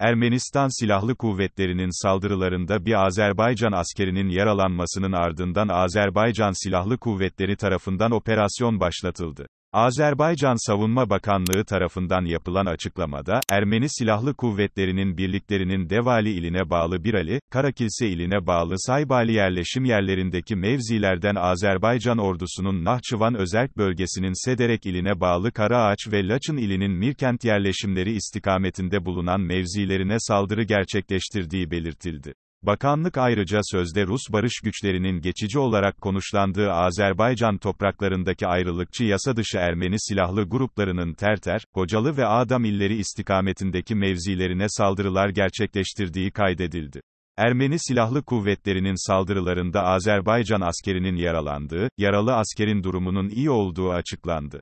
Ermenistan Silahlı Kuvvetleri'nin saldırılarında bir Azerbaycan askerinin yaralanmasının ardından Azerbaycan Silahlı Kuvvetleri tarafından operasyon başlatıldı. Azerbaycan Savunma Bakanlığı tarafından yapılan açıklamada, Ermeni Silahlı Kuvvetleri'nin birliklerinin Devali iline bağlı Birali, Karakilse iline bağlı Saybali yerleşim yerlerindeki mevzilerden Azerbaycan ordusunun Nahçıvan Özerk bölgesinin Sederek iline bağlı Karaağaç ve Laçın ilinin Mirkent yerleşimleri istikametinde bulunan mevzilerine saldırı gerçekleştirdiği belirtildi. Bakanlık ayrıca sözde Rus barış güçlerinin geçici olarak konuşlandığı Azerbaycan topraklarındaki ayrılıkçı yasadışı Ermeni silahlı gruplarının Terter, Hocalı ve Ağdam illeri istikametindeki mevzilerine saldırılar gerçekleştirdiği kaydedildi. Ermeni silahlı kuvvetlerinin saldırılarında Azerbaycan askerinin yaralandığı, yaralı askerin durumunun iyi olduğu açıklandı.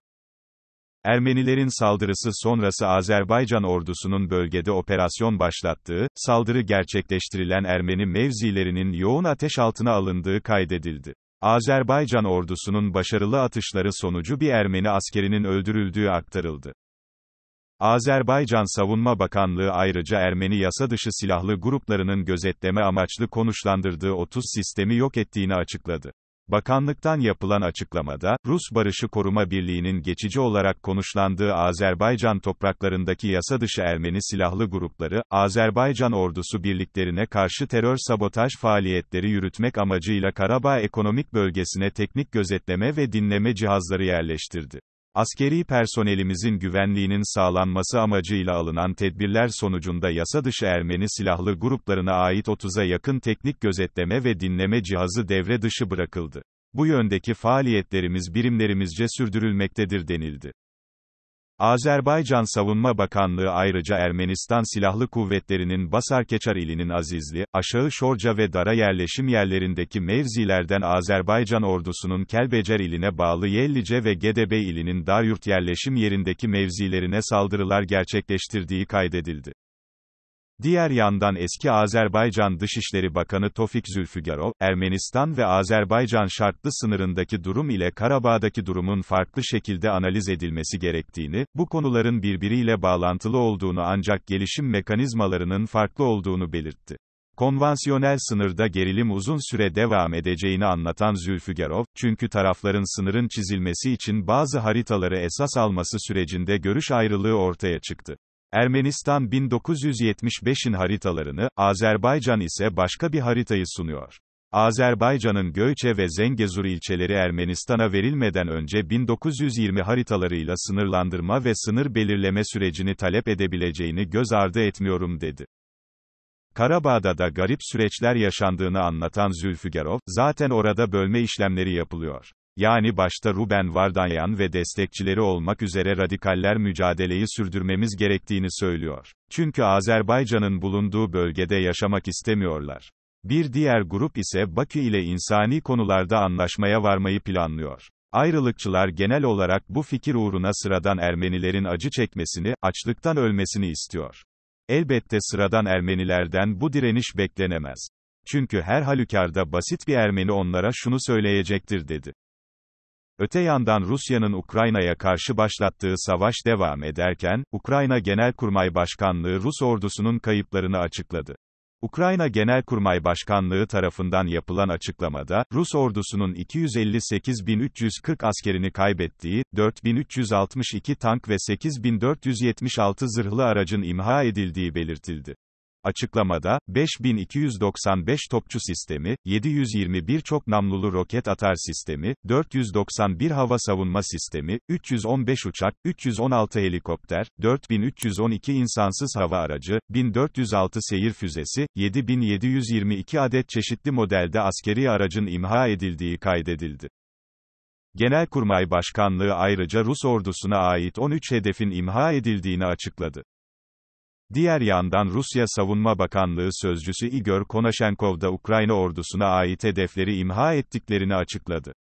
Ermenilerin saldırısı sonrası Azerbaycan ordusunun bölgede operasyon başlattığı, saldırı gerçekleştirilen Ermeni mevzilerinin yoğun ateş altına alındığı kaydedildi. Azerbaycan ordusunun başarılı atışları sonucu bir Ermeni askerinin öldürüldüğü aktarıldı. Azerbaycan Savunma Bakanlığı ayrıca Ermeni yasadışı silahlı gruplarının gözetleme amaçlı konuşlandırdığı 30 sistemi yok ettiğini açıkladı. Bakanlıktan yapılan açıklamada, Rus Barışı Koruma Birliği'nin geçici olarak konuşlandığı Azerbaycan topraklarındaki yasadışı Ermeni silahlı grupları, Azerbaycan ordusu birliklerine karşı terör sabotaj faaliyetleri yürütmek amacıyla Karabağ ekonomik bölgesine teknik gözetleme ve dinleme cihazları yerleştirdi. Askeri personelimizin güvenliğinin sağlanması amacıyla alınan tedbirler sonucunda yasadışı Ermeni silahlı gruplarına ait 30'a yakın teknik gözetleme ve dinleme cihazı devre dışı bırakıldı. Bu yöndeki faaliyetlerimiz birimlerimizce sürdürülmektedir denildi. Azerbaycan Savunma Bakanlığı ayrıca Ermenistan Silahlı Kuvvetleri'nin Basarkeçar ilinin Azizli, Aşağı Şorca ve Dara yerleşim yerlerindeki mevzilerden Azerbaycan ordusunun Kelbecer iline bağlı Yellice ve Gedebey ilinin Daryurt yerleşim yerindeki mevzilerine saldırılar gerçekleştirdiği kaydedildi. Diğer yandan eski Azerbaycan Dışişleri Bakanı Tofik Zülfügarov, Ermenistan ve Azerbaycan şartlı sınırındaki durum ile Karabağ'daki durumun farklı şekilde analiz edilmesi gerektiğini, bu konuların birbiriyle bağlantılı olduğunu ancak gelişim mekanizmalarının farklı olduğunu belirtti. Konvansiyonel sınırda gerilim uzun süre devam edeceğini anlatan Zülfügarov, çünkü tarafların sınırın çizilmesi için bazı haritaları esas alması sürecinde görüş ayrılığı ortaya çıktı. Ermenistan 1975'in haritalarını, Azerbaycan ise başka bir haritayı sunuyor. Azerbaycan'ın Göyçe ve Zengezur ilçeleri Ermenistan'a verilmeden önce 1920 haritalarıyla sınırlandırma ve sınır belirleme sürecini talep edebileceğini göz ardı etmiyorum dedi. Karabağ'da da garip süreçler yaşandığını anlatan Zülfügarov, zaten orada bölme işlemleri yapılıyor. Yani başta Ruben Vardanyan ve destekçileri olmak üzere radikaller mücadeleyi sürdürmemiz gerektiğini söylüyor. Çünkü Azerbaycan'ın bulunduğu bölgede yaşamak istemiyorlar. Bir diğer grup ise Bakü ile insani konularda anlaşmaya varmayı planlıyor. Ayrılıkçılar genel olarak bu fikir uğruna sıradan Ermenilerin acı çekmesini, açlıktan ölmesini istiyor. Elbette sıradan Ermenilerden bu direniş beklenemez. Çünkü her halükarda basit bir Ermeni onlara şunu söyleyecektir dedi. Öte yandan Rusya'nın Ukrayna'ya karşı başlattığı savaş devam ederken, Ukrayna Genelkurmay Başkanlığı Rus ordusunun kayıplarını açıkladı. Ukrayna Genelkurmay Başkanlığı tarafından yapılan açıklamada, Rus ordusunun 258.340 askerini kaybettiği, 4.362 tank ve 8.476 zırhlı aracın imha edildiği belirtildi. Açıklamada, 5295 topçu sistemi, 721 çok namlulu roket atar sistemi, 491 hava savunma sistemi, 315 uçak, 316 helikopter, 4312 insansız hava aracı, 1406 seyir füzesi, 7722 adet çeşitli modelde askeri aracın imha edildiği kaydedildi. Genelkurmay Başkanlığı ayrıca Rus ordusuna ait 13 hedefin imha edildiğini açıkladı. Diğer yandan Rusya Savunma Bakanlığı sözcüsü Igor Konaşenkov da Ukrayna ordusuna ait hedefleri imha ettiklerini açıkladı.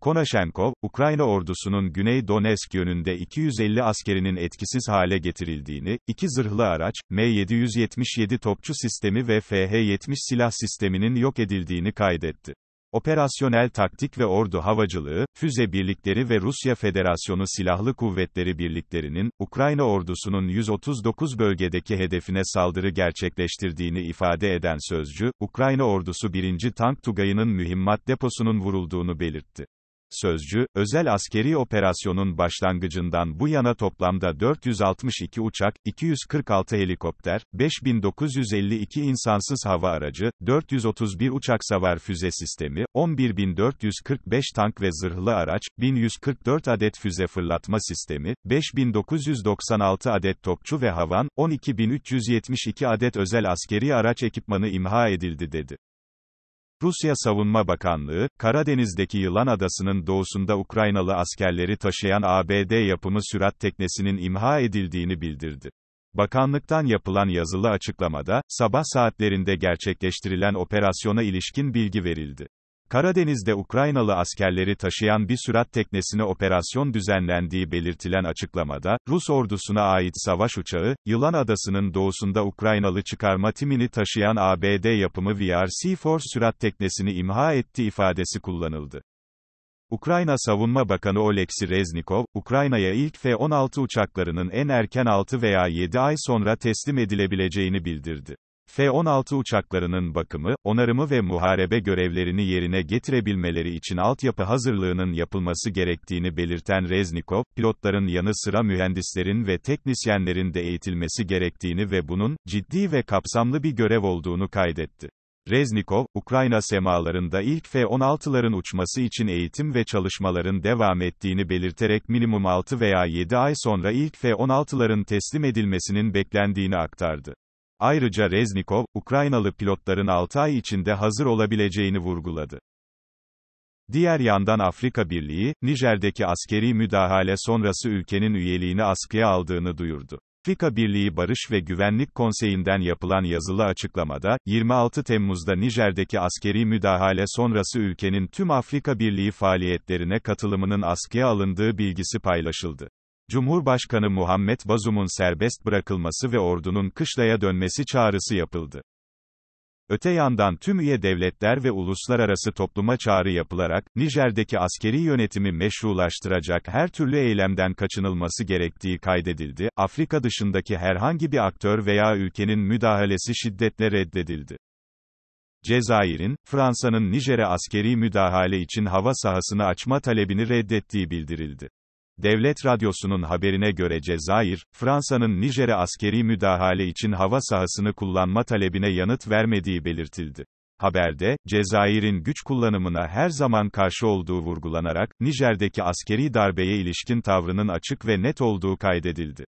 Konaşenkov, Ukrayna ordusunun Güney Donetsk yönünde 250 askerinin etkisiz hale getirildiğini, 2 zırhlı araç, M777 topçu sistemi ve FH70 silah sisteminin yok edildiğini kaydetti. Operasyonel taktik ve ordu havacılığı, füze birlikleri ve Rusya Federasyonu Silahlı Kuvvetleri birliklerinin, Ukrayna ordusunun 139 bölgedeki hedefine saldırı gerçekleştirdiğini ifade eden sözcü, Ukrayna ordusu 1. Tank Tugayı'nın mühimmat deposunun vurulduğunu belirtti. Sözcü, özel askeri operasyonun başlangıcından bu yana toplamda 462 uçak, 246 helikopter, 5.952 insansız hava aracı, 431 uçaksavar füze sistemi, 11.445 tank ve zırhlı araç, 1.144 adet füze fırlatma sistemi, 5.996 adet topçu ve havan, 12.372 adet özel askeri araç ekipmanı imha edildi dedi. Rusya Savunma Bakanlığı, Karadeniz'deki Yılan Adası'nın doğusunda Ukraynalı askerleri taşıyan ABD yapımı sürat teknesinin imha edildiğini bildirdi. Bakanlıktan yapılan yazılı açıklamada, sabah saatlerinde gerçekleştirilen operasyona ilişkin bilgi verildi. Karadeniz'de Ukraynalı askerleri taşıyan bir sürat teknesine operasyon düzenlendiği belirtilen açıklamada, Rus ordusuna ait savaş uçağı, Yılan Adası'nın doğusunda Ukraynalı çıkarma timini taşıyan ABD yapımı VRC Force sürat teknesini imha etti ifadesi kullanıldı. Ukrayna Savunma Bakanı Oleksiy Reznikov, Ukrayna'ya ilk F-16 uçaklarının en erken 6 veya 7 ay sonra teslim edilebileceğini bildirdi. F-16 uçaklarının bakımı, onarımı ve muharebe görevlerini yerine getirebilmeleri için altyapı hazırlığının yapılması gerektiğini belirten Reznikov, pilotların yanı sıra mühendislerin ve teknisyenlerin de eğitilmesi gerektiğini ve bunun, ciddi ve kapsamlı bir görev olduğunu kaydetti. Reznikov, Ukrayna semalarında ilk F-16'ların uçması için eğitim ve çalışmaların devam ettiğini belirterek minimum 6 veya 7 ay sonra ilk F-16'ların teslim edilmesinin beklendiğini aktardı. Ayrıca Reznikov, Ukraynalı pilotların 6 ay içinde hazır olabileceğini vurguladı. Diğer yandan Afrika Birliği, Nijer'deki askeri müdahale sonrası ülkenin üyeliğini askıya aldığını duyurdu. Afrika Birliği Barış ve Güvenlik Konseyi'nden yapılan yazılı açıklamada, 26 Temmuz'da Nijer'deki askeri müdahale sonrası ülkenin tüm Afrika Birliği faaliyetlerine katılımının askıya alındığı bilgisi paylaşıldı. Cumhurbaşkanı Muhammed Bazoum'un serbest bırakılması ve ordunun kışlaya dönmesi çağrısı yapıldı. Öte yandan tüm üye devletler ve uluslararası topluma çağrı yapılarak, Nijer'deki askeri yönetimi meşrulaştıracak her türlü eylemden kaçınılması gerektiği kaydedildi, Afrika dışındaki herhangi bir aktör veya ülkenin müdahalesi şiddetle reddedildi. Cezayir'in, Fransa'nın Nijer'e askeri müdahale için hava sahasını açma talebini reddettiği bildirildi. Devlet Radyosu'nun haberine göre Cezayir, Fransa'nın Nijer'e askeri müdahale için hava sahasını kullanma talebine yanıt vermediği belirtildi. Haberde, Cezayir'in güç kullanımına her zaman karşı olduğu vurgulanarak, Nijer'deki askeri darbeye ilişkin tavrının açık ve net olduğu kaydedildi.